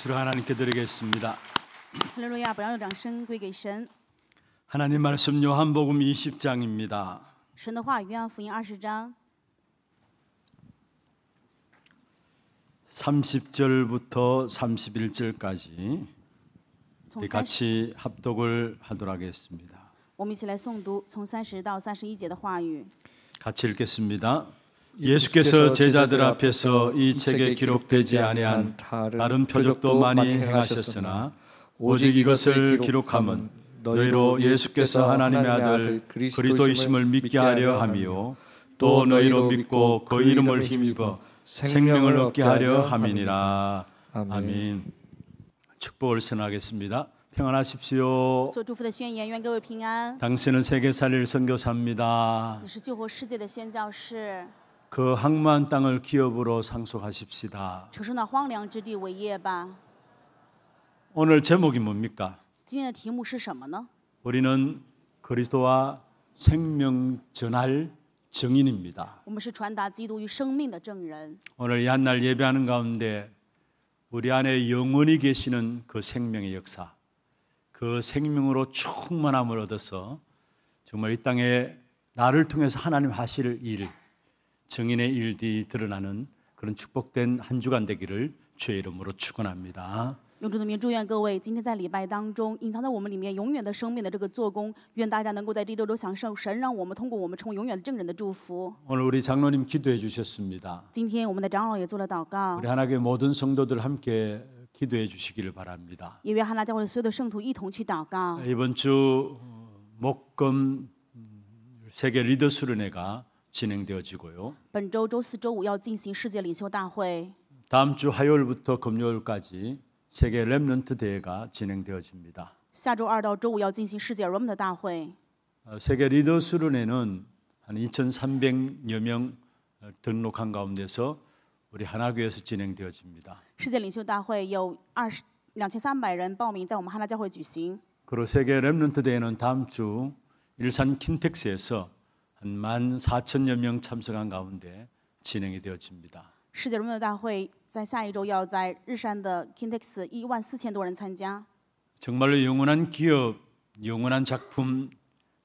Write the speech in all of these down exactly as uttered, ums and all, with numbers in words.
박수를 하나님께 드리겠습니다. 하나님 말씀 요한복음 이십 장입니다. 삼십 절부터 삼십일 절까지 우리 같이 합독을 하도록 하겠습니다. 같이 읽겠습니다. 예수께서 제자들 앞에서 이 책에 기록되지 아니한 다른 표적도 많이 행하셨으나 오직 이것을 기록함은 너희로 예수께서 하나님의 아들 그리스도이심을 믿게 하려 함이요 또 너희로 믿고 그 이름을 힘입어 생명을 얻게 하려 함이니라. 아멘. 축복을 선하겠습니다. 평안하십시오. 당신은 세계 살릴 선교사입니다. 그 항만 땅을 기업으로 상속하십시다. 오늘 제목이 뭡니까? 우리는 그리스도와 생명 전할 증인입니다. 오늘 이 한날 예배하는 가운데 우리 안에 영원히 계시는 그 생명의 역사, 그 생명으로 충만함을 얻어서 정말 이 땅에 나를 통해서 하나님 하실 일, 증인의 일들이 드러나는 그런 축복된 한 주간 되기를 주의 이름으로 축원합니다. 用主的名祝愿各位今天在礼拜当中隐藏在我们里面永远的生命的这个做工，愿大家能够在这周都享受神让我们通过我们成为永远的证人的祝福。오늘 우리 장로님 기도해 주셨습니다. 今天我们的长老也做了祷告。 우리 하나님의 모든 성도들 함께 기도해 주시기를 바랍니다. 이번 주 목금 세계 리더 수련회가 진행되어지고요. 다음 주 화요일부터 금요일까지 세계 렘넌트 대회가 진행되어집니다. 세계 리더 수련회는 한 이천삼백여 명 등록한 가운데서 우리 하나교회에서 진행되어집니다. 그리고 세계 렘넌트 대회는 다음 주 일산 킨텍스에서 한 만 사천여 명 참석한 가운데 진행이 되어집니다. 정말로 영원한 기업, 영원한 작품,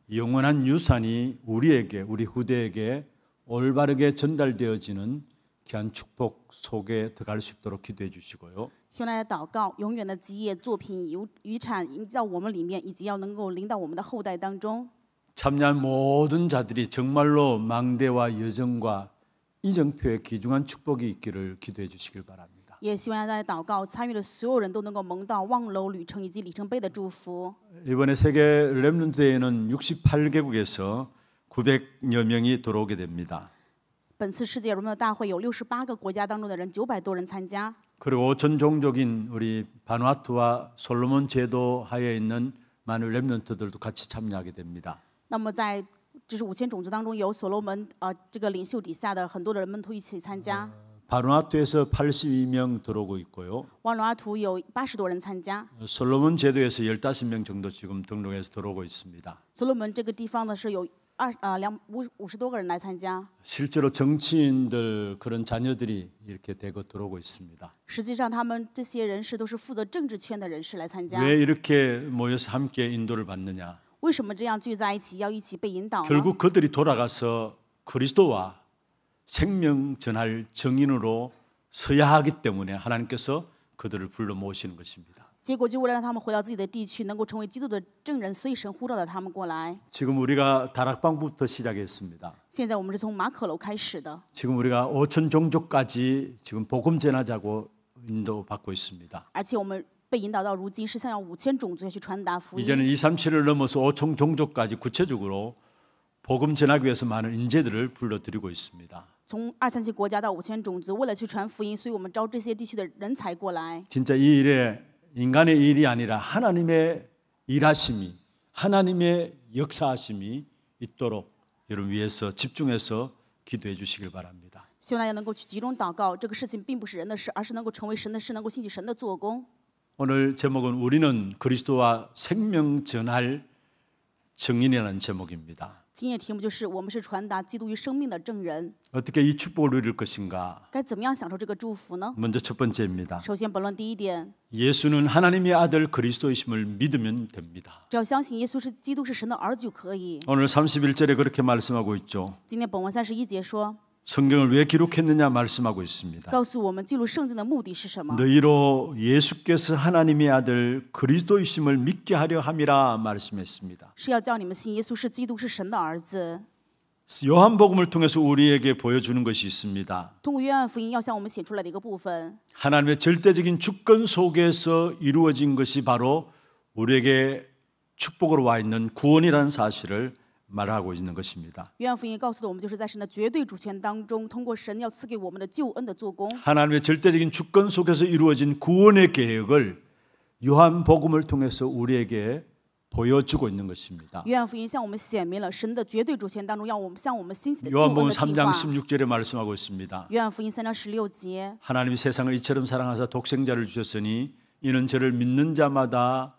영원한 유산이 우리에게, 우리 후대에게 올바르게 전달되어지는 귀한 축복 속에 들어갈 수 있도록 기도해 주시고요. 참여한 모든 자들이 정말로 망대와 여정과 이정표에 귀중한 축복이 있기를 기도해 주시길 바랍니다. 이번에 세계 렘넌트 대회는 육십팔 개국에서 구백여 명이 들어오게 됩니다. 그리고 전종적인 우리 바누아투와 솔로몬 제도 하에 있는 많은 렘넌트들도 같이 참여하게 됩니다. 这是五千种子当中有所罗门呃这个领袖底下的很多的人们都一起参加。 바누아투에서 팔십이 명 들어오고 있고요. 바누아투有八十多人参加。 솔로몬 제도에서 십오 명 정도 지금 등록해서 들어오고 있습니다. 솔로몬这个地方呢是有二呃两五五十多个人来参加。 실제로 정치인들 그런 자녀들이 이렇게 대거 들어오고 있습니다. 实际上他们这些人士都是负责政治圈的人士来参加。 왜 이렇게 모여서 함께 인도를 받느냐? 결국 그들이 돌아가서 그리스도와 생명 전할 증인으로 서야 하기 때문에 하나님께서 그들을 불러 모으시는 것입니다. 지금 우리가 다락방부터 시작했습니다. 지금 우리가 오천 종족까지 지금 복음 전하자고 인도받고 있습니다. 이제는 이백삼십칠을 넘어서 오천 종족까지 구체적으로 복음 전하기 위해서 많은 인재들을 불러들이고 있습니다. 진짜 이 일에 인간의 일이 아니라 하나님의 일하심이, 하나님의 역사하심이 있도록 여러분 위해서 집중해서 기도해 주시길 바랍니다. 希望大家能够集中祷告，这个事情并不是人的事，而是能够成为神的事，能够兴起神的做工。 오늘 제목은 우리는 그리스도와 생명 전할 증인이라는 제목입니다. 今天题目就是我们是传达基督与生命的证人。 어떻게 이 축복을 누릴 것인가? 该怎么样享受这个祝福呢？ 먼저 첫 번째입니다. 首先，本论第一点。 예수는 하나님의 아들 그리스도이심을 믿으면 됩니다. 只要相信耶稣是基督是神的儿子就可以。 오늘 삼십일 절에 그렇게 말씀하고 있죠. 今天本文三十一节说。 성경을 왜 기록했느냐 말씀하고 있습니다. 너희로 예수께서 하나님의 아들 그리스도이심을 믿게 하려 함이라 말씀했습니다. 요한복음을 통해서 우리에게 보여주는 것이 있습니다. 하나님의 절대적인 주권 속에서 이루어진 것이 바로 우리에게 축복으로 와 있는 구원이라는 사실을 말하고 있는 것입니다. 하나님의 절대적인 주권 속에서 이루어진 구원의 계획을 요한복음을 통해서 우리에게 보여주고 있는 것입니다. 요한복음 삼 장 십육 절에 말씀하고 있습니다. 하나님이 세상을 이처럼 사랑하사 독생자를 주셨으니 이는 저를 믿는 자마다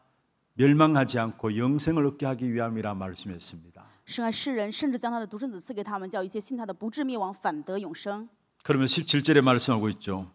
멸망하지 않고 영생을 얻게 하기 위함이라 말씀했습니다. 神爱世人，甚至将他的独生子赐给他们，叫一切信他的不至灭亡，反得永生。 그러면 십칠 절에 말씀하고 있죠.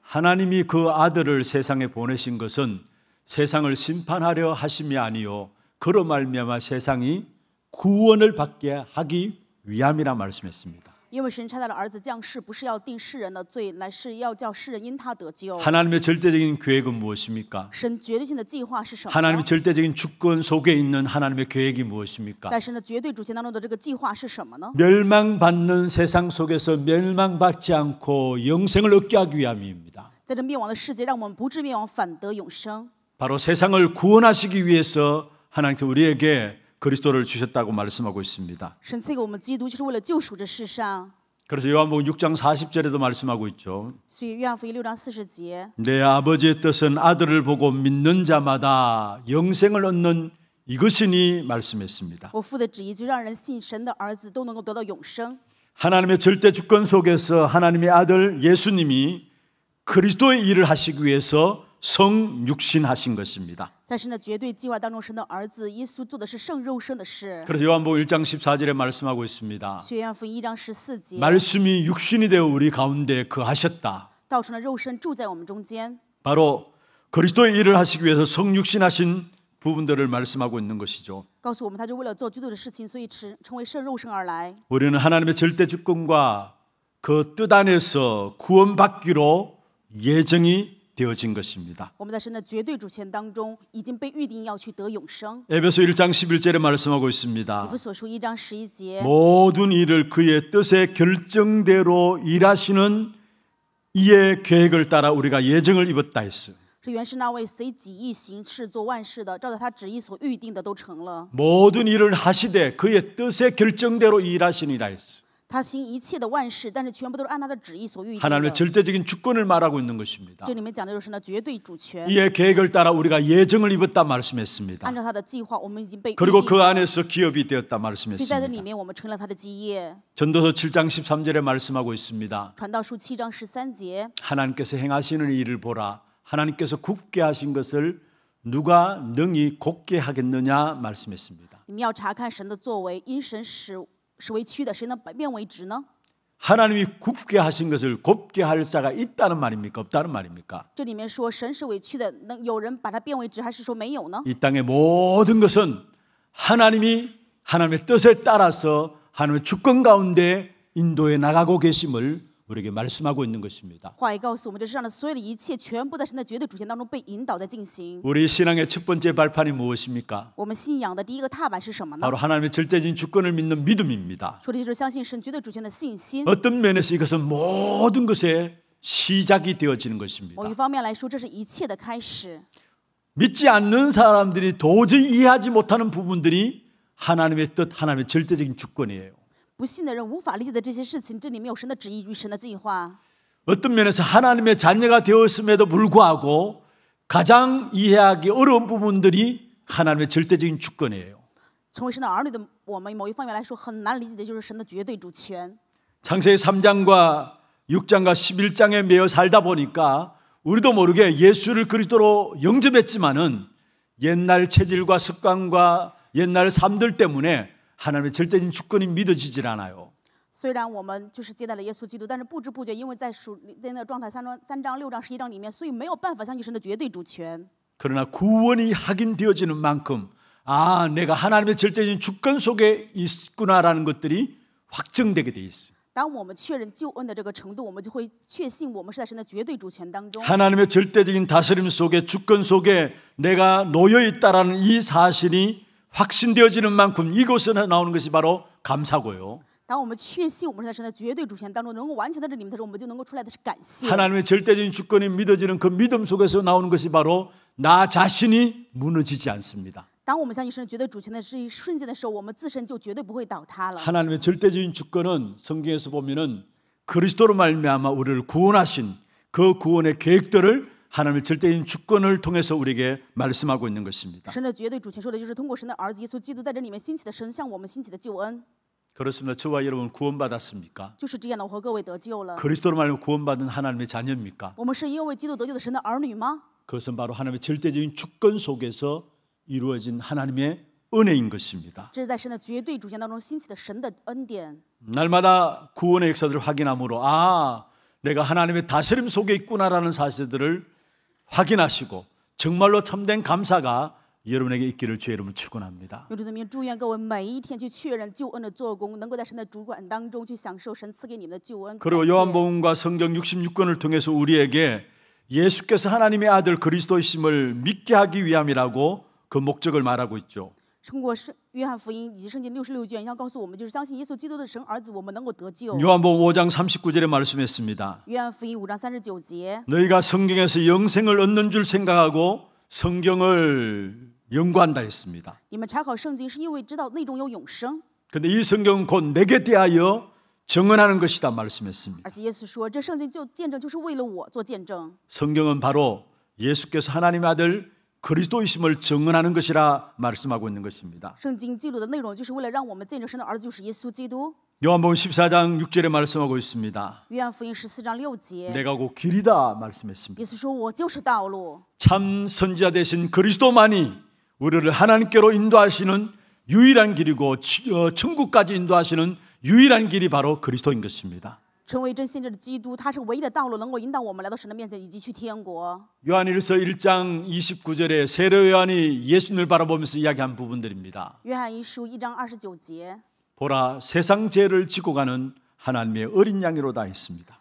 하나님이 그 아들을 세상에 보내신 것은 세상을 심판하려 하심이 아니요 그로 말미암아 세상이 구원을 받게 하기 위함이라 말씀했습니다. 因为神差他的儿子降世，不是要定世人的罪，乃是要叫世人因他得救。 하나님의 절대적인 계획은 무엇입니까? 神绝对性的计划是什么？ 하나님의 절대적인 주권 속에 있는 하나님의 계획이 무엇입니까? 在神的绝对主权当中的这个计划是什么呢？ 멸망받는 세상 속에서 멸망받지 않고 영생을 얻게 하기 위함입니다. 在这灭亡的世界，让我们不至灭亡，反得永生。 바로 세상을 구원하시기 위해서 하나님께서 우리에게 그리스도를 주셨다고 말씀하고 있습니다. 그래서 요한복음 육 장 사십 절에도 말씀하고 있죠. 내 아버지의 뜻은 아들을 보고 믿는 자마다 영생을 얻는 이것이니 말씀했습니다. 하나님의 절대 주권 속에서 하나님의 아들 예수님이 그리스도의 일을 하시기 위해서 성육신하신 것입니다. 그래서 요한복음 일 장 십사 절에 말씀하고 있습니다. 말씀이 육신이 되어 우리 가운데 거하셨다. 바로 그리스도의 일을 하시기 위해서 성육신하신 부분들을 말씀하고 있는 것이죠. 우리는 하나님의 절대 주권과 그 뜻 안에서 구원받기로 예정이 되어진 것입니다. 에베소 일 장 십일 절에 말씀하고 있습니다. 모든 일을 그의 뜻의 결정대로 일하시는 이의 계획을 따라 우리가 예정을 입었다 했어요. 모든 일을 하시되 그의 뜻의 결정대로 일하시니라 했어요. 하나님의 절대적인 주권을 말하고 있는 것입니다. 이의 계획을 따라 우리가 예정을 입었다 말씀했습니다. 그리고 그 안에서 기업이 되었다 말씀했습니다. 전도서 칠 장 십삼 절에 말씀하고 있습니다. 하나님께서 행하시는 일을 보라. 하나님께서 굳게 하신 것을 누가 능히 곧게 하겠느냐 말씀했습니다. 하나님이 굽게 하신 것을 곱게 할 자가 있다는 말입니까? 없다는 말입니까? 이 땅의 모든 것은 하나님이 하나님의 뜻에 따라서 하나님의 주권 가운데 인도해 나가고 계심을 우리에게 말씀하고 있는 것입니다. 우리 신앙의 첫 번째 발판이 무엇입니까? 바로 하나님의 절대적인 주권을 믿는 믿음입니다. 어떤 면에서 이것은 모든 것의 시작이 되어지는 것입니다. 믿지 않는 사람들이 도저히 이해하지 못하는 부분들이 하나님의 뜻, 하나님의 절대적인 주권이에요. 不信的人无法理解的这些事情，这里没有神的旨意与神的计划。 어떤 면에서 하나님의 자녀가 되었음에도 불구하고 가장 이해하기 어려운 부분들이 하나님의 절대적인 주권이에요. 成为神的儿女的我们，某一方面来说很难理解的就是神的绝对主权。 창세기 삼 장과 육 장과 십일 장에 매여 살다 보니까 우리도 모르게 예수를 그리스도로 영접했지만은 옛날 체질과 습관과 옛날 삶들 때문에 하나님의 절대적인 주권이 믿어지질 않아요. 虽然我们就是接待了耶稣基督，但是不知不觉，因为在属那的《断坛三章》六章十一章里面，所以没有办法相信神的绝对主权。 그러나 구원이 확인되어지는 만큼 아, 내가 하나님의 절대적인 주권 속에 있구나라는 것들이 확정되게 돼 있어요. 当我们确认救恩的这个程度，我们就会确信我们是在神的绝对主权当中。 하나님의 절대적인 다스림 속에, 주권 속에 내가 놓여 있다라는 이 사실이 확신되어지는 만큼 이곳에 나오는 것이 바로 감사고요. 当我们确信我们是在神的绝对主权当中，能够完全在这里面的时候，我们就能够出来的是感谢。 하나님의 절대적인 주권이 믿어지는 그 믿음 속에서 나오는 것이 바로 나 자신이 무너지지 않습니다. 当我们相信神绝对主权的是一瞬间的时候，我们自身就绝对不会倒塌了。 하나님의 절대적인 주권은 성경에서 보면은 그리스도로 말미암아 우리를 구원하신 그 구원의 계획들을 하나님의 절대적인 주권을 통해서 우리에게 말씀하고 있는 것입니다. 神的绝对主权说的就是通过神的儿子耶稣基督在这里面兴起的神向我们兴起的救恩。 그렇습니다. 저와 여러분 구원받았습니까? 그리스도로 말미암아 구원받은 하나님의 자녀입니까? 그것은 바로 하나님의 절대적인 주권 속에서 이루어진 하나님의 은혜인 것입니다. 날마다 구원의 역사들을 확인함으로 아, 내가 하나님의 다스림 속에 있구나라는 사실들을 확인하시고 정말로 참된 감사가 여러분에게 있기를 주의 이름으로 축원합니다. 그리고 요한복음과 성경 육십육 권을 통해서 우리에게 예수께서 하나님의 아들 그리스도이심을 믿게 하기 위함이라고 그 목적을 말하고 있죠. 通过约翰福音以及圣经六十六卷要告诉我们，就是相信耶稣基督的神儿子，我们能够得救。 요한복음 오 장 삼십구 절에 말씀했습니다. 요한복음 오 장 삼십구 절. 너희가 성경에서 영생을 얻는 줄 생각하고 성경을 연구한다 했습니다. 그런데 이 성경은 곧 내게 대하여 증언하는 것이다 말씀했습니다. 성경은 바로 예수께서 하나님의 아들 그리스도이심을 증언하는 것이라 말씀하고 있는 것입니다. 요한복음 십사 장 육 절에 말씀하고 있습니다. 내가 곧 길이다 말씀했습니다. 참 선지자 되신 그리스도만이 우리를 하나님께로 인도하시는 유일한 길이고 천국까지 인도하시는 유일한 길이 바로 그리스도인 것입니다. 요한일서 일 장 이십구 절에 세례 요한이 예수님을 바라보면서 이야기한 부분들입니다. 보라, 세상 죄를 지고 가는 하나님의 어린 양이로다 했습니다.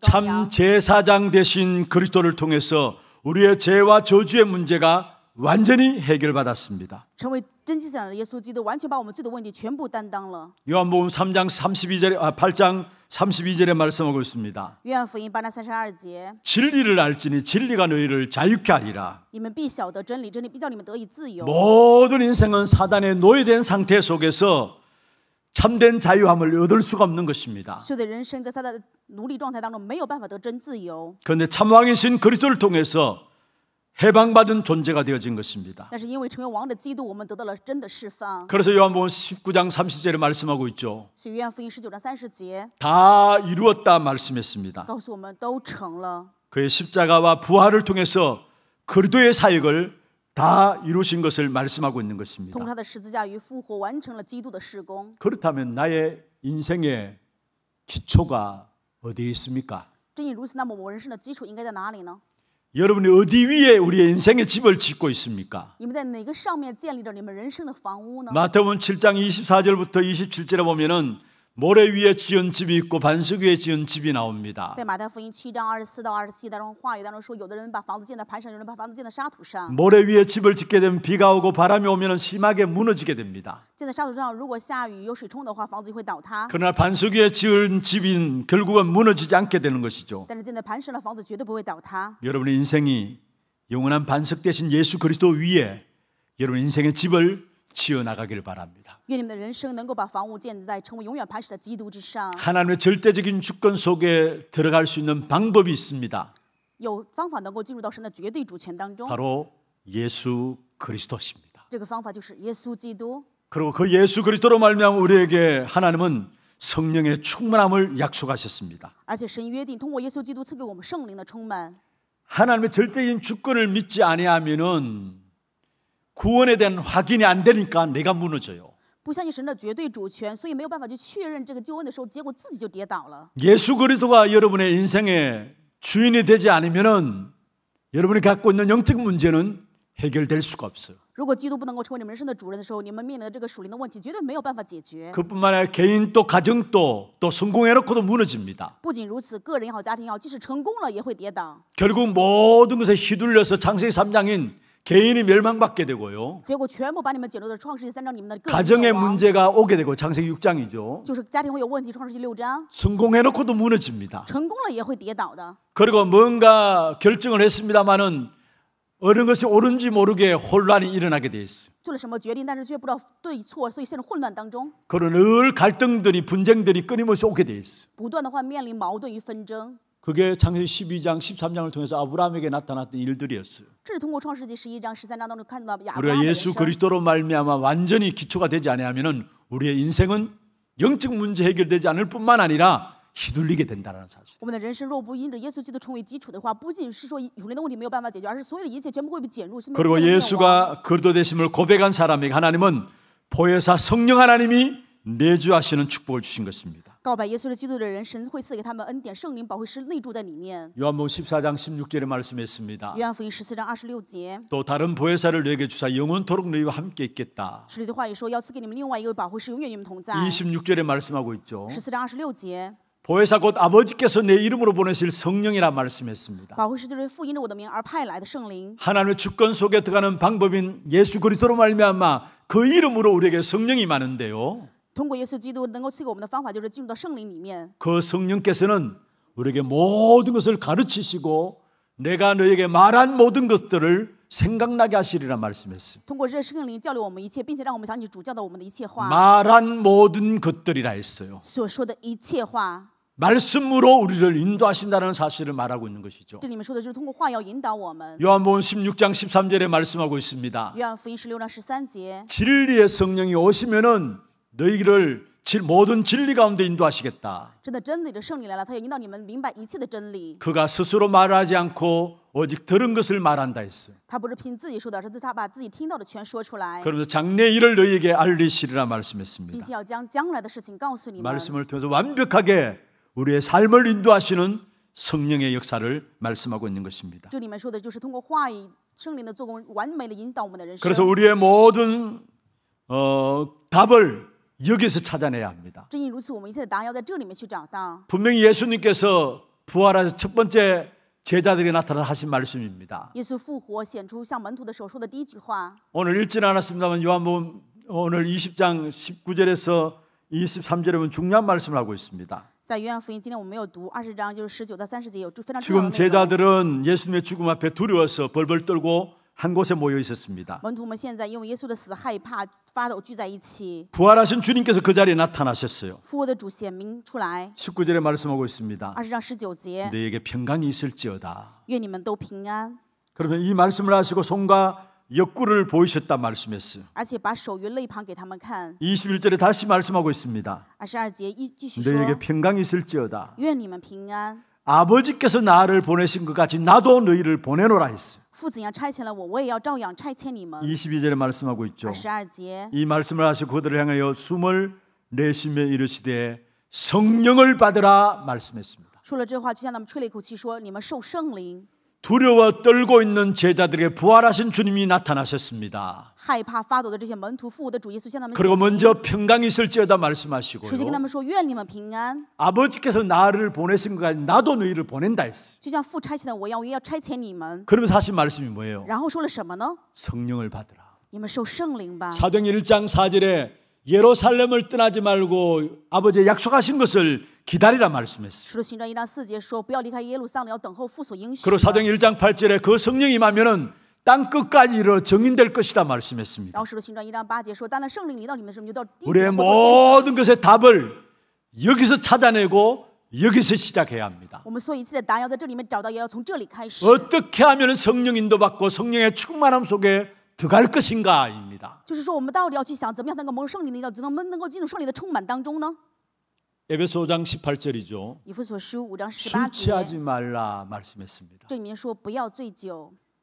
참 제사장 되신 그리스도를 통해서 우리의 죄와 저주의 문제가 완전히 해결받았습니다. 요한복음 삼 장 삼십이 절에 아, 팔 장 삼십이 절에 말씀하고 있습니다. 진리를 알지니 진리가 너희를 자유케 하리라. 모든 인생은 사단에 노예된 상태 속에서 참된 자유함을 얻을 수가 없는 것입니다. 그런데 참왕이신 그리스도를 통해서 해방받은 존재가 되어진 것입니다. 그래서 요한복음 십구 장 삼십 절에 말씀하고 있죠. 다 이루었다 말씀했습니다. 그의 십자가와 부활을 통해서 그리스도의 사역을 다 이루신 것을 말씀하고 있는 것입니다. 그렇다면 나의 인생의 기초가 어디에 있습니까? 여러분이 어디 위에 우리의 인생의 집을 짓고 있습니까? 마태복음 칠 장 이십사 절부터 이십칠 절에 보면은 모래 위에 지은 집이 있고 반석 위에 지은 집이 나옵니다. 모래 위에 집을 짓게 되면 비가 오고 바람이 오면 심하게 무너지게 됩니다. 그러나 반석 위에 지은 집은 결국은 무너지지 않게 되는 것이죠. 여러분의 인생이 영원한 반석 대신 예수 그리스도 위에 여러분의 인생의 집을 지어나가기를 바랍니다. 하나님의 절대적인 주권 속에 들어갈 수 있는 방법이 있습니다. 바로 예수 그리스도십니다. 그리고 그 예수 그리스도로 말미암아 우리에게 하나님은 성령의 충만함을 약속하셨습니다. 하나님의 절대적인 주권을 믿지 아니하면은 구원에 대한 확인이 안 되니까 내가 무너져요. 예수 그리스도가 여러분의 인생의 주인이 되지 않으면은 여러분이 갖고 있는 영적 문제는 해결될 수가 없어요. 그뿐만 아니라 개인도 가정도 또 성공해놓고도 무너집니다. 결국 모든 것에 휘둘려서 창세기 삼 장인 개인이 멸망받게 되고요. 가정의 문제가 오게 되고 창세기 육 장이죠. 성공해놓고도 무너집니다. 그리고 뭔가 결정을 했습니다마는 어느 것이 옳은지 모르게 혼란이 일어나게 돼 있어요. 그런 늘 갈등들이 분쟁들이 끊임없이 오게 돼 있어요. 그게 창세기 십이 장 십삼 장을 통해서 아브라함에게 나타났던 일들이었어요. 우리가 예수 그리스도로 말미암아 완전히 기초가 되지 아니하면은 우리의 인생은 영적 문제 해결되지 않을 뿐만 아니라 휘둘리게 된다는 사실. 그리고 예수가 그리스도 되심을 고백한 사람에게 하나님은 보혜사 성령 하나님이 내주하시는 축복을 주신 것입니다. 요한복음 십사 장 십육 절에 말씀했습니다. 또 다른 보혜사를 너에게 주사 영원토록 너희와 함께 있겠다. 이십육 절에 말씀하고 있죠. 보혜사 곧 아버지께서 내 이름으로 보내실 성령이라 말씀했습니다. 하나님의 주권 속에 들어가는 방법인 예수 그리스도로 말미암아 그 이름으로 우리에게 성령이 많은데요. 그 성령께서는 우리에게 모든 것을 가르치시고 내가 너에게 말한 모든 것들을 생각나게 하시리라 말씀했습니다. 말한 모든 것들이라 했어요. 말씀으로 우리를 인도하신다는 사실을 말하고 있는 것이죠. 요한복음 십육 장 십삼 절에 말씀하고 있습니다. 진리의 성령이 오시면은 너희를 모든 진리 가운데 인도하시겠다. 그가 스스로 말하지 않고 오직 들은 것을 말한다 했어요. 그러면서 장래의 일을 너희에게 알리시리라 말씀했습니다. 말씀을 통해서 완벽하게 우리의 삶을 인도하시는 성령의 역사를 말씀하고 있는 것입니다. 그래서 우리의 모든 어, 답을 여기서 찾아내야 합니다. 분명히 예수님께서 부활하신 첫 번째 제자들이 나타나 하신 말씀입니다. 오늘 읽지는 않았습니다만 요한복음 오늘 이십 장 십구 절에서 이십삼 절에 보면 중요한 말씀을 하고 있습니다. 지금 제자들은 예수님의 죽음 앞에 두려워서 벌벌 떨고 한 곳에 모여 있었습니다. 부활하신 주님께서 그 자리에 나타나셨어요. 십구 절에 말씀하고 있습니다. 너에게 평강이 있을지어다. 그러면 이 말씀을 하시고 손과 옆구리를 보이셨단 말씀했어요. 이십일 절에 다시 말씀하고 있습니다. 너에게 평강이 있을지어다. 아버지께서 나를 보내신 것 같이 나도 너희를 보내노라 했어요. 이십이 절에 말씀하고 있죠. 이 말씀을 하시고 그들을 향하여 숨을 내쉬며 이르시되 성령을 받으라 말씀했습니다. 두려워 떨고 있는 제자들에게 부활하신 주님이 나타나셨습니다. 그리고 먼저 평강이 있을지어다 말씀하시고요. 아버지께서 나를 보내신 것 같이 나도 너희를 보낸다 했어요. 그러면서 하신 말씀이 뭐예요? 성령을 받으라. 사도행전 일 장 사 절에 예루살렘을 떠나지 말고 아버지의 약속하신 것을 기다리라 말씀했어요. 그리고 사도행전 일 장 팔 절에 그 성령이 임하면은 땅 끝까지 이르러 증인될 것이다 말씀했습니다. 우리의 모든 것의 답을 여기서 찾아내고 여기서 시작해야 합니다. 어떻게 하면 성령 인도받고 성령의 충만함 속에 들어갈 것인가입니다. 에베소 오 장 십팔 절이죠. 술 취하지 말라 말씀했습니다.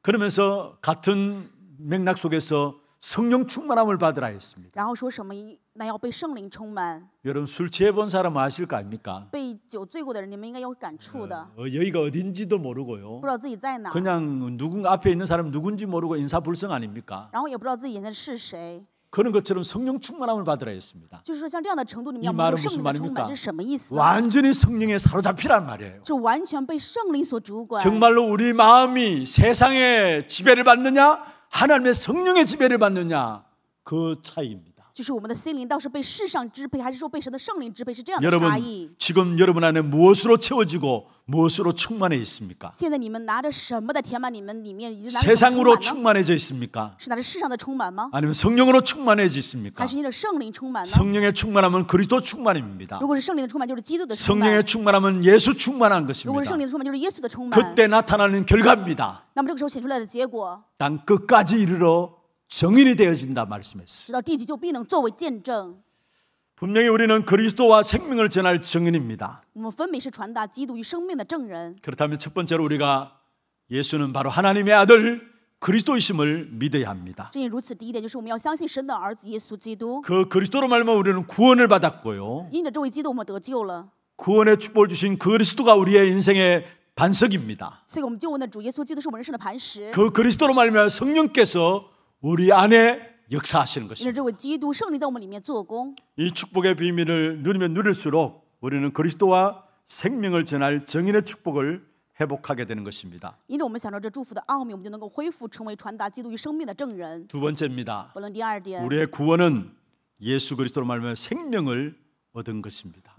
그러면서 같은 맥락 속에서 성령 충만함을 받으라 했습니다. 여러분 술 취해 본 사람 아실 거 아닙니까? 어, 여기가 어딘지도 모르고요. 그냥 누군가 앞에 있는 사람 누군지 모르고 인사불성 아닙니까? 그런 것처럼 성령 충만함을 받으라 했습니다. 이 말은 무슨 말입니까? 완전히 성령에 사로잡히란 말이에요. 정말로 우리 마음이 세상의 지배를 받느냐 하나님의 성령의 지배를 받느냐 그 차이입니다. 여러분 지금 여러분 안에 무엇으로 채워지고 무엇으로 충만해 있습니까? 세상으로 충만해져 있습니까? 아니면 성령으로 충만해져 있습니까? 성령의 충만함은 그리스도 충만입니다. 성령의 충만함은 예수 충만한 것입니다. 그때 나타나는 결과입니다. 땅 끝까지 이르러 정인이 되어진다 말씀했어요. 분명히 우리는 그리스도와 생명을 전할 증인입니다. 그렇다면 첫 번째로 우리가 예수는 바로 하나님의 아들 그리스도이심을 믿어야 합니다. 그 그리스도로 말미암아 우리는 구원을 받았고요. 구원의 축복을 주신 그리스도가 우리의 인생의 반석입니다. 그 그리스도로 말미암아 성령께서 우리 안에 역사하시는 것입니다. 이 축복의 비밀을 누리면 누릴수록 우리는 그리스도와 생명을 전할 정인의 축복을 회복하게 되는 것입니다. 두 번째입니다. 우리의 구원은 예수 그리스도로 말미암아 생명을 얻은 것입니다.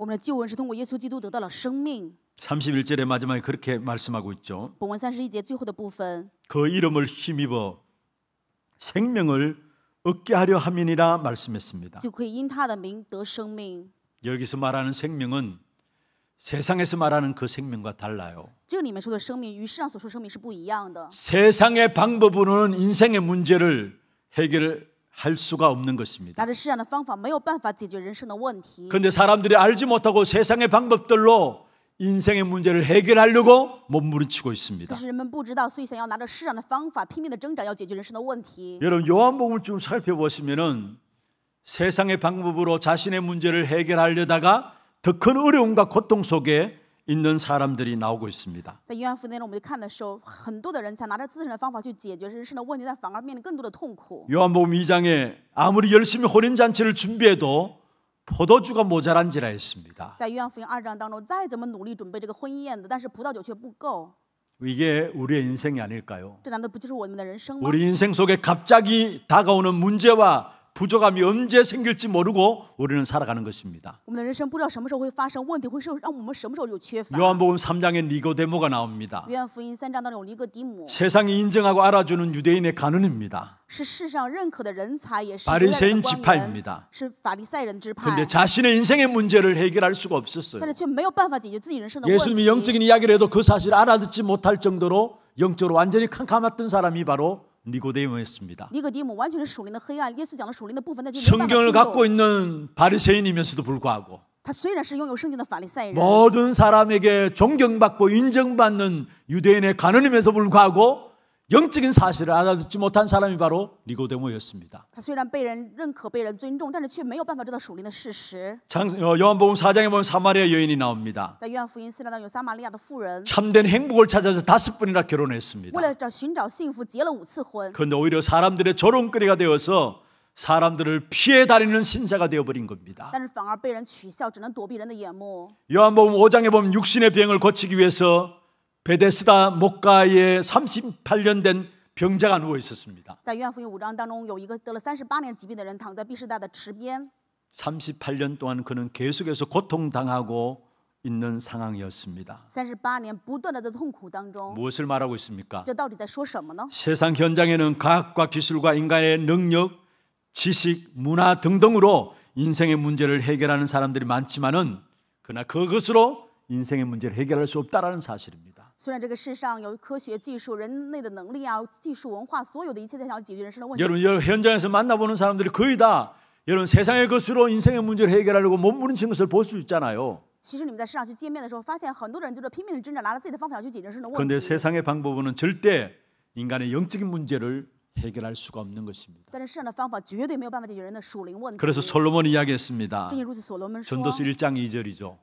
삼십일 절의 마지막에 그렇게 말씀하고 있죠. 그 이름을 힘입어 생명을 얻게 하려 함이니라 말씀했습니다. 여기서 말하는 생명은 세상에서 말하는 그 생명과 달라요. 세상의 방법으로는 인생의 문제를 해결할 수가 없는 것입니다. 그런데 사람들이 알지 못하고 세상의 방법들로 인생의 문제를 해결하려고 몸부림치고 있습니다. 여러분 요한복음을 좀 살펴보시면 세상의 방법으로 자신의 문제를 해결하려다가 더 큰 어려움과 고통 속에 있는 사람들이 나오고 있습니다. 요한복음 이 장에 아무리 열심히 혼인잔치를 준비해도 포도주가 모자란지라 했습니다. 이게 우리의 인생이 아닐까요? 우리 인생 속에 갑자기 다가오는 문제와 부족함이 언제 생길지 모르고 우리는 살아가는 것입니다. 요한복음 삼 장에 니고데모가 나옵니다. 세상이 인정하고 알아주는 유대인의 간원입니다. 바리새인 지파입니다. 그런데 자신의 인생의 문제를 해결할 수가 없었어요. 예수님이 영적인 이야기를 해도 그 사실을 알아듣지 못할 정도로 영적으로 완전히 캄캄했던 사람이 바로 니고데모였습니다. 성경을 갖고 있는 바리새인이면서도 불구하고 모든 사람에게 존경받고 인정받는 유대인의 간원임에도 불구하고 영적인 사실을 알아듣지 못한 사람이 바로 니고데모였습니다. 요한복음 사 장에 보면 사마리아 여인이 나옵니다. 참된 행복을 찾아서 다섯 번이나 결혼했습니다. 그런데 오히려 사람들의 조롱거리가 되어서 사람들을 피해 다니는 신사가 되어버린 겁니다. 요한복음 오 장에 보면 육신의 병을 고치기 위해서 베데스다 목가에 삼십팔 년 된 병자가 누워 있었습니다. 삼십팔 년 동안 그는 계속해서 고통당하고 있는 상황이었습니다. 무엇을 말하고 있습니까? 세상 현장에는 과학과 기술과 인간의 능력, 지식, 문화 등등으로 인생의 문제를 해결하는 사람들이 많지만은 그러나 그것으로 인생의 문제를 해결할 수 없다라는 사실입니다. 여러분 현장에서 만나보는 사람들이 거의 다 여러분 세상의 것으로 인생의 문제를 해결하려고 몸부림치는 것을 볼 수 있잖아요. 그런데 세상의 방법은 절대 인간의 영적인 문제를 해결할 수가 없는 것입니다. 그래서 솔로몬이 이야기했습니다. 전도서 일 장 이 절이죠.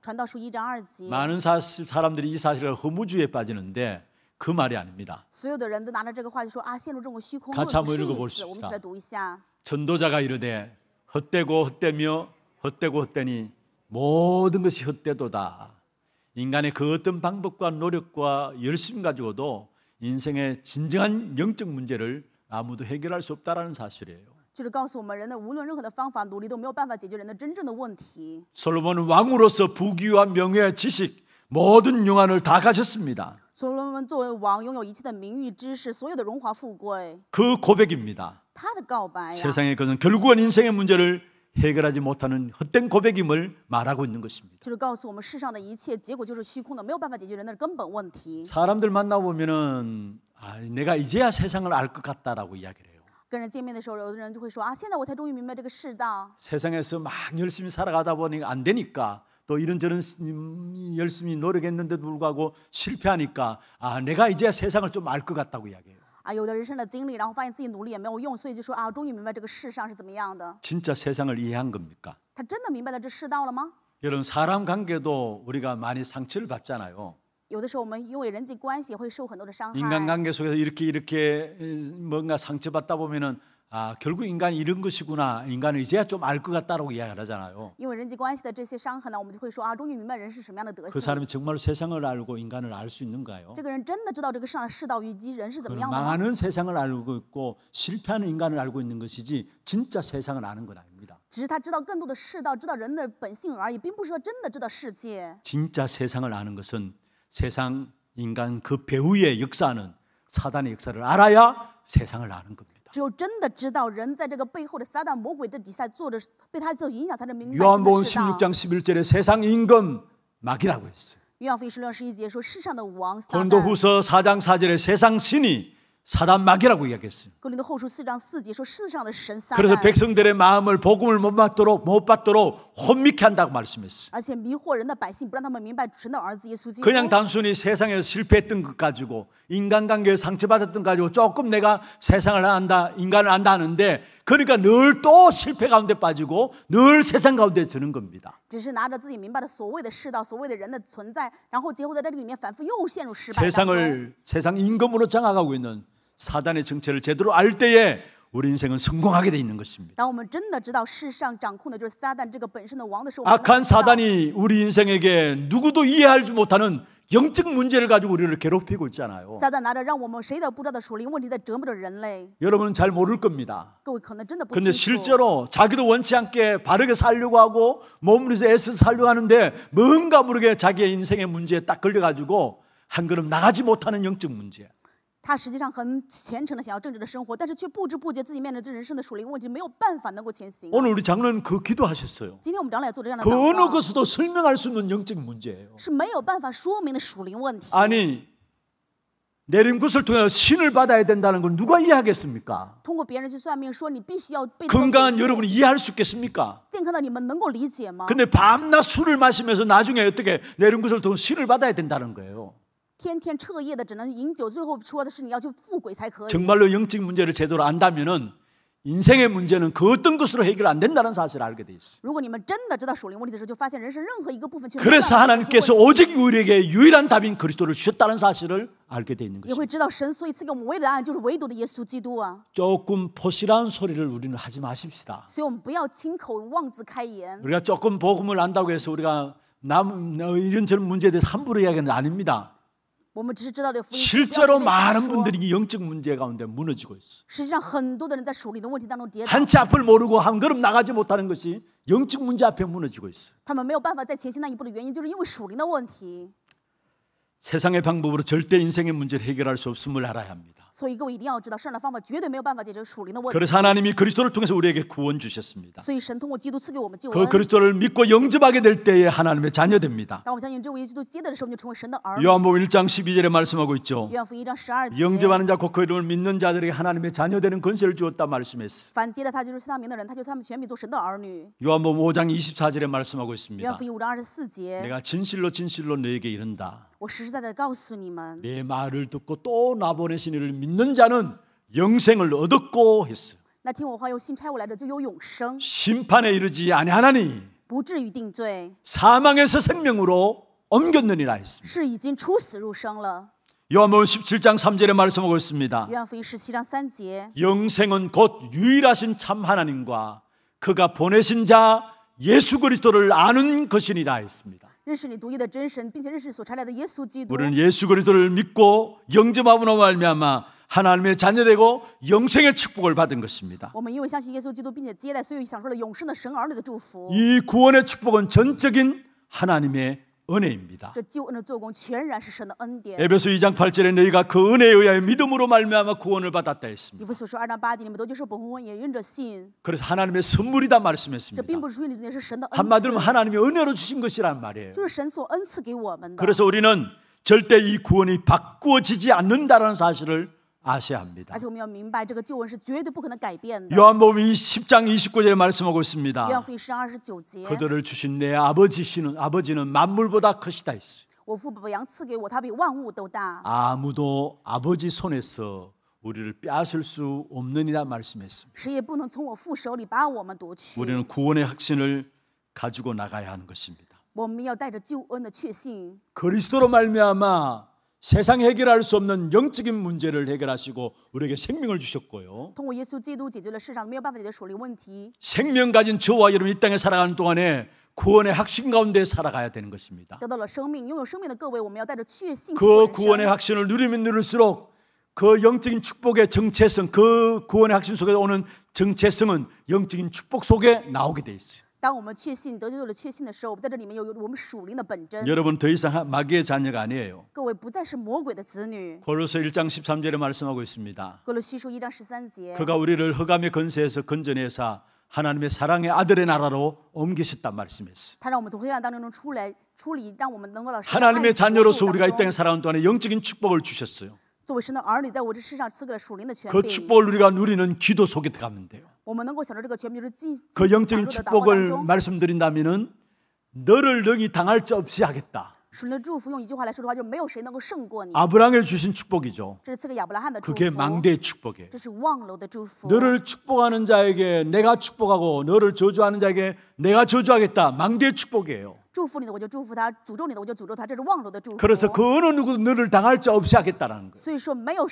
많은 사시, 사람들이 이 사실을 허무주의에 빠지는데 그 말이 아닙니다. 같이 한번 읽어봅시다. 전도자가 이르되 헛되고 헛되며 헛되고 헛되니 모든 것이 헛되도다. 인간의 그 어떤 방법과 노력과 열심 가지고도 인생의 진정한 영적 문제를 아무도 해결할 수 없다라는 사실이에요. 솔로몬은 왕으로서 부귀와 명예와 지식 모든 영안을 다 가졌습니다. 그 고백입니다. 세상의 것은 결국은 인생의 문제를 해결하지 못하는 헛된 고백임을 말하고 있는 것입니다. 사람들 만나 보면은 아, 내가 이제야 세상을 알 것 같다라고 이야기를 해요. 세상에서 막 열심히 살아가다 보니 안 되니까 또 이런저런 열심히 노력했는데도 불구하고 실패하니까 아, 내가 이제야 세상을 좀 알 것 같다고 이야기해요. 啊，有的人生的经历，然后发现自己努力也没有用，所以就说啊，终于明白这个世上是怎么样的。 진짜 세상을 이해한 겁니까? 他真的明白了这世道了吗？ 여러분 사람 관계도 우리가 많이 상처를 받잖아요. 有的时候我们因为人际关系会受很多的伤害。 인간 관계 속에서 이렇게 이렇게 뭔가 상처받다 보면은 아 결국 인간 이런 것이구나, 인간은 이제야 좀 알 것 같다라고 이야기하잖아요. 因为人际关系的这些伤痕呢，我们就会说啊，终于明白人是什么样的德性。그 사람이 정말로 세상을 알고 인간을 알 수 있는가요? 这个人真的知道这个世上世道以及人是怎么样的吗? 많은 세상을 알고 있고 실패하는 인간을 알고 있는 것이지 진짜 세상을 아는 건 아닙니다. 只是他知道更多的世道，知道人的本性而已，并不是他真的知道世界。 진짜 세상을 아는 것은 세상 인간 그 배후의 역사는 사단의 역사를 알아야 세상을 아는 겁니다. 只有真的知道人在这个背后的撒旦魔鬼的底下做着被他所影响才能明白这个世道。 요한복음 십육 장 십일 절에 세상 임금 막이라고 했어요. 고린도후서 사 장 사 절에 세상 신이 사단 막이라고 이야기했어요. 그래서 백성들의 마음을 복음을 못 받도록 못 받도록 혼미케 한다고 말씀했어요. 그냥 단순히 세상에서 실패했던 것 가지고 인간관계에 상처받았던 것 가지고 조금 내가 세상을 안다, 인간을 안다 하는데 그러니까 늘 또 실패 가운데 빠지고 늘 세상 가운데 드는 겁니다. 세상을 세상 임금으로 장악하고 있는 사단의 정체를 제대로 알 때에 우리 인생은 성공하게 돼 있는 것입니다. 악한 사단이 우리 인생에게 누구도 이해하지 못하는 영적 문제를 가지고 우리를 괴롭히고 있잖아요. 여러분은 잘 모를 겁니다. 그런데 실제로 자기도 원치 않게 바르게 살려고 하고 몸으로서 애써서 살려고 하는데 뭔가 모르게 자기의 인생의 문제에 딱 걸려가지고 한 걸음 나가지 못하는 영적 문제. 他实际上很虔诚的想要正直的生活，但是却不知不觉自己面对这人生的属灵问题没有办法能够前行。 오늘 우리 장로님 그 기도하셨어요. 今天我们长老也做这样的祷告。 그 어느 것도 설명할 수 없는 영적 문제예요. 是没有办法说明的属灵问题。 아니 내림굿을 통해 신을 받아야 된다는 걸 누가 이해하겠습니까? 通过别人去算命说你必须要被 건강한 여러분이 이해할 수 있겠습니까? 健康的你们能够理解吗? 근데 밤낮 술을 마시면서 나중에 어떻게 내림굿을 통해 신을 받아야 된다는 거예요? 天天彻夜的只能饮酒，最后说的是你要去富贵才可以。 정말로 영적 문제를 제대로 안다면은 인생의 문제는 그 어떤 것으로 해결 안 된다는 사실을 알게 돼 있어. 如果你们真的知道属灵问题的时候，就发现人生任何一个部分却 그래서 하나님께서 오직 우리에게 유일한 답인 그리스도를 주셨다는 사실을 알게 돼 있는 것입니다. 也会知道神所以赐给我们唯一的答案就是唯独的耶稣基督啊。 조금 포실한 소리를 우리는 하지 마십시다. 所以我们不要亲口妄自开言。 우리가 조금 복음을 안다고 해서 우리가 남 이런저런 문제에 대해서 함부로 이야기하는 게 아닙니다. 실제로 많은 분들이 영적 문제 가운데 무너지고 있어요. 한치 앞을 모르고 한 걸음 나가지 못하는 것이 영적 문제 앞에 무너지고 있어요. 세상의 방법으로 절대 인생의 문제를 해결할 수 없음을 알아야 합니다. 그래서 하나님이 그리스도를 통해서 우리에게 구원 주셨습니다. 그 그리스도를 믿고 영접하게 될 때에 하나님의 자녀됩니다. 요한복음 일 장 십이 절에 말씀하고 있죠. 영접하는 자 곧 그 이름을 믿는 자들에게 하나님의 자녀되는 권세를 주었다 말씀했어요. 요한복음 오 장 이십사 절에 말씀하고 있습니다. 내가 진실로 진실로 너에게 이른다. 내 말을 듣고 또 나 보내신 이를 믿는 자는 영생을 얻었고 했어요. 심판에 이르지 아니하나니 사망에서 생명으로 옮겼느니라 했습니다. 요한복음 십칠 장 삼 절에 말씀하고 있습니다. 영생은 곧 유일하신 참 하나님과 그가 보내신 자 예수 그리스도를 아는 것이니라 했습니다. 우리는 예수 그리스도를 믿고 영접함으로 말미암아 하나님의 자녀되고 영생의 축복을 받은 것입니다. 이 구원의 축복은 전적인 하나님의 은혜입니다. 에베소 이 장 팔 절에 너희가 그 은혜에 의하여 믿음으로 말미암아 구원을 받았다 했습니다. 그래서 하나님의 선물이다 말씀했습니다. 한마디로 하나님의 은혜로 주신 것이란 말이에요. 그래서 우리는 절대 이 구원이 바꾸어지지 않는다는 사실을 아셔야 합니다. 요한복음 십 장 이십구 절에 말씀하고 있습니다. 그들을 주신 내 아버지시는 아버지는 만물보다 크시다 했어요. 아무도 아버지 손에서 우리를 빼앗을 수 없느니라 말씀했습니다. 우리는 구원의 확신을 가지고 나가야 하는 것입니다. 그리스도로 말미암아 세상 해결할 수 없는 영적인 문제를 해결하시고 우리에게 생명을 주셨고요. 생명 가진 저와 여러분 이 땅에 살아가는 동안에 구원의 확신 가운데 살아가야 되는 것입니다. 그 구원의 확신을 누리면 누릴수록 그 영적인 축복의 정체성, 그 구원의 확신 속에 오는 정체성은 영적인 축복 속에 나오게 돼 있어요. 여러분 더 이상 마귀의 자녀가 아니에요. 골로새서 일 장 십삼 절에 말씀하고 있습니다. 그가 우리를 흑암의 권세에서 건져내사 하나님의 사랑의 아들의 나라로 옮기셨단 말씀했어요. 하나님의 자녀로서 우리가 이 땅에 살아온 동안에 영적인 축복을 주셨어요. 그 축복을 우리가 누리는 기도 속에 들어가면 돼요. 그 영적인 축복을 말씀드린다면 너를 능히 당할 자 없이 하겠다. 아브라함에게 주신 축복이죠. 그게 망대의 축복이에요. 너를 축복하는 자에게 내가 축복하고 너를 저주하는 자에게 내가 저주하겠다. 망대의 축복이에요. 그래서 그 어느 누구도 너를 당할 자 없이 하겠다라는 거예요.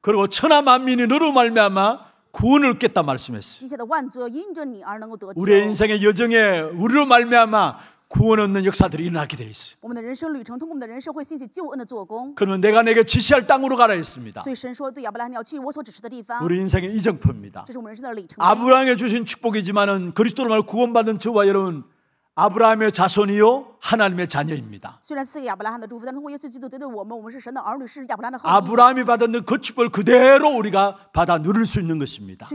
그리고 천하 만민이 너로 말미암아 구원을 얻겠다 말씀했어요. 우리의 인생의 여정에 우리로 말미암아 구원 얻는 역사들이 일어나게 돼 있어요. 그러면 내가 내게 지시할 땅으로 가라 했습니다. 우리 인생의 이정표입니다. 아브라함에게 주신 축복이지만은 그리스도로 말미암아 구원받은 저와 여러분 아브라함의 자손이요 하나님의 자녀입니다. 아브라함이 받은 그 축복을 그대로 우리가 받아 누릴 수 있는 것입니다.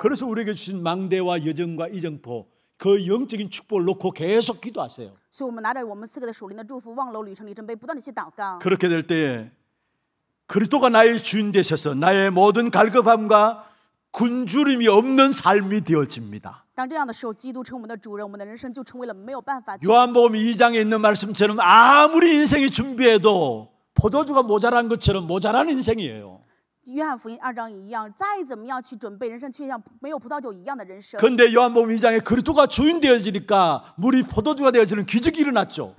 그래서 우리에게 주신 망대와 여정과 이정포 그 영적인 축복을 놓고 계속 기도하세요. 그렇게 될 때에 그리스도가 나의 주인 되셔서 나의 모든 갈급함과 군주림이 없는 삶이 되어집니다. 요한복음 이 장에 있는 말씀처럼 아무리 인생이 준비해도 포도주가 모자란 것처럼 모자란 인생이에요. 그런데 요한복음 이 장에 그리스도가 주인 되어지니까 물이 포도주가 되어지는 기적이 일어났죠.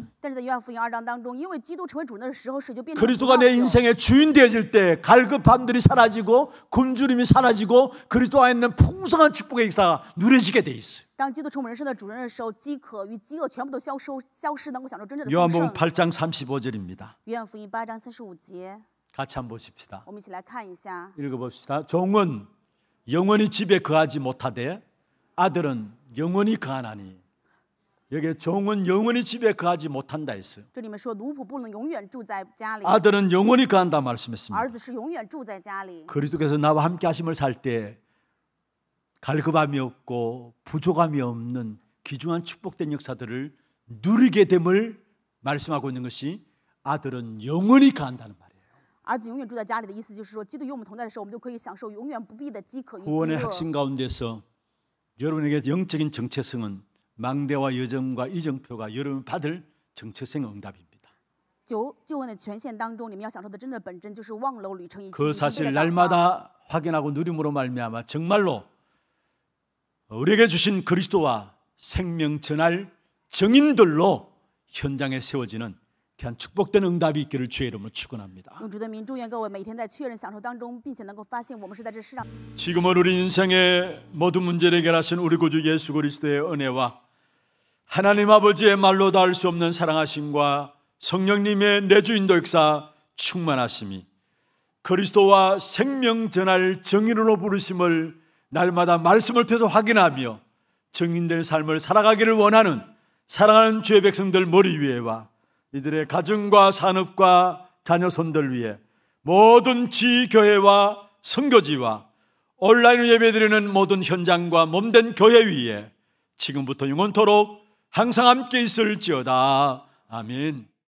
그리스도가 내 인생의 주인 되어질 때 갈급함들이 사라지고 굶주림이 사라지고 그리스도 안에 있는 풍성한 축복의 역사가 누려지게 돼 있어요. 요한복음 팔 장 삼십오 절입니다. 같이 한번 보십시다. 읽어봅시다. 종은 영원히 집에 거하지 못하되 아들은 영원히 거하나니. 여기 종은 영원히 집에 거하지 못한다 했어요. 아들은 영원히 거한다 말씀했습니다. 그리스도께서 나와 함께 하심을 살 때 갈급함이 없고 부족함이 없는 귀중한 축복된 역사들을 누리게 됨을 말씀하고 있는 것이 아들은 영원히 거한다는 말이에요. 구원의 핵심 가운데서 여러분에게 영적인 정체성은 망대와 여정과 이정표가 여러분 받을 정체성의 응답입니다. 그 사실 날마다 확인하고 누림으로 말미암아 정말로 우리에게 주신 그리스도와 생명 전할 증인들로 현장에 세워지는 귀한 축복된 응답이 있기를 주의 이름으로 축원합니다. 지금은 우리 인생의 모든 문제를 해결하신 우리 구주 예수 그리스도의 은혜와 하나님 아버지의 말로 다 할 수 없는 사랑하심과 성령님의 내주인도 역사 충만하심이 그리스도와 생명 전할 증인으로 부르심을 날마다 말씀을 펴서 확인하며 증인된 삶을 살아가기를 원하는 사랑하는 주의 백성들 머리 위에와 이들의 가정과 산업과 자녀손들 위에 모든 지교회와 선교지와 온라인을 예배드리는 모든 현장과 몸된 교회 위에 지금부터 영원토록 항상 함께 있을지어다. 아멘.